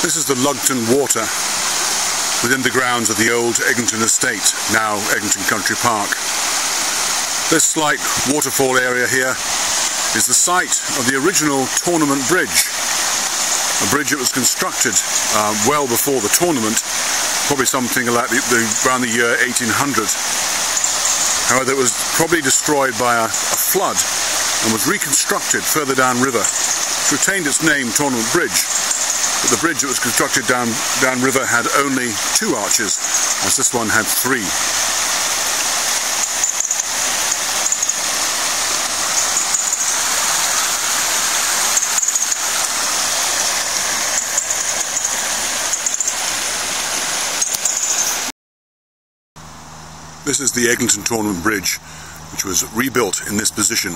This is the Lugton Water within the grounds of the old Eglinton estate, now Eglinton Country Park. This slight waterfall area here is the site of the original Tournament Bridge, a bridge that was constructed well before the tournament, probably something like around the year 1800. However, it was probably destroyed by a flood and was reconstructed further downriver. It retained its name, Tournament Bridge, but the bridge that was constructed downriver had only 2 arches, as this one had 3. This is the Eglinton Tournament Bridge, which was rebuilt in this position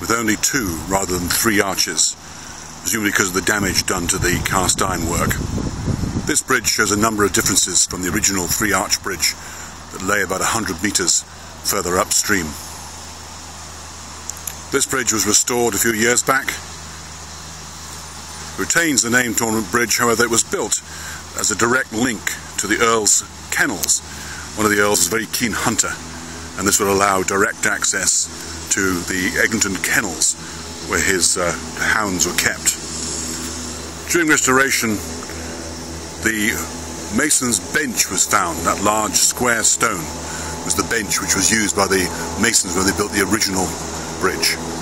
with only 2 rather than 3 arches, presumably because of the damage done to the cast iron work. This bridge shows a number of differences from the original 3-arch bridge that lay about 100 metres further upstream. This bridge was restored a few years back. It retains the name Tournament Bridge, however it was built as a direct link to the Earl's Kennels. One of the Earls is a very keen hunter, and this would allow direct access to the Eglinton Kennels, where his hounds were kept. During restoration, the mason's bench was found. That large square stone was the bench which was used by the masons when they built the original bridge.